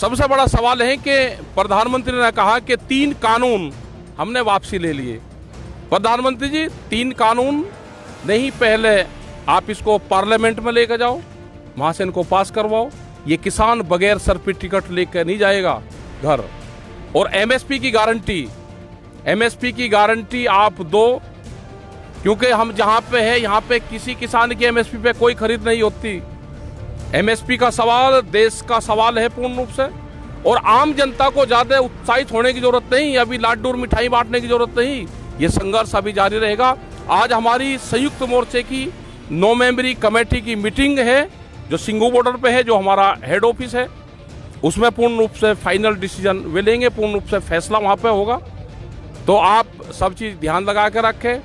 सबसे बड़ा सवाल है कि प्रधानमंत्री ने कहा कि 3 कानून हमने वापसी ले लिए। प्रधानमंत्री जी 3 कानून नहीं, पहले आप इसको पार्लियामेंट में लेकर जाओ, वहाँ से इनको पास करवाओ। ये किसान बगैर सर्फी टिकट लेकर नहीं जाएगा घर। और एमएसपी की गारंटी, आप दो, क्योंकि हम जहाँ पे हैं यहाँ पे किसी किसान की एमएसपी पे कोई खरीद नहीं होती। एमएसपी का सवाल देश का सवाल है पूर्ण रूप से, और आम जनता को ज़्यादा उत्साहित होने की जरूरत नहीं, अभी लाडू और मिठाई बांटने की जरूरत नहीं। ये संघर्ष अभी जारी रहेगा। आज हमारी संयुक्त मोर्चे की 9 मेंबरी कमेटी की मीटिंग है जो सिंगू बॉर्डर पे है, जो हमारा हेड ऑफिस है, उसमें पूर्ण रूप से फाइनल डिसीजन वे लेंगे, पूर्ण रूप से फैसला वहाँ पे होगा। तो आप सब चीज़ ध्यान लगा के रखें।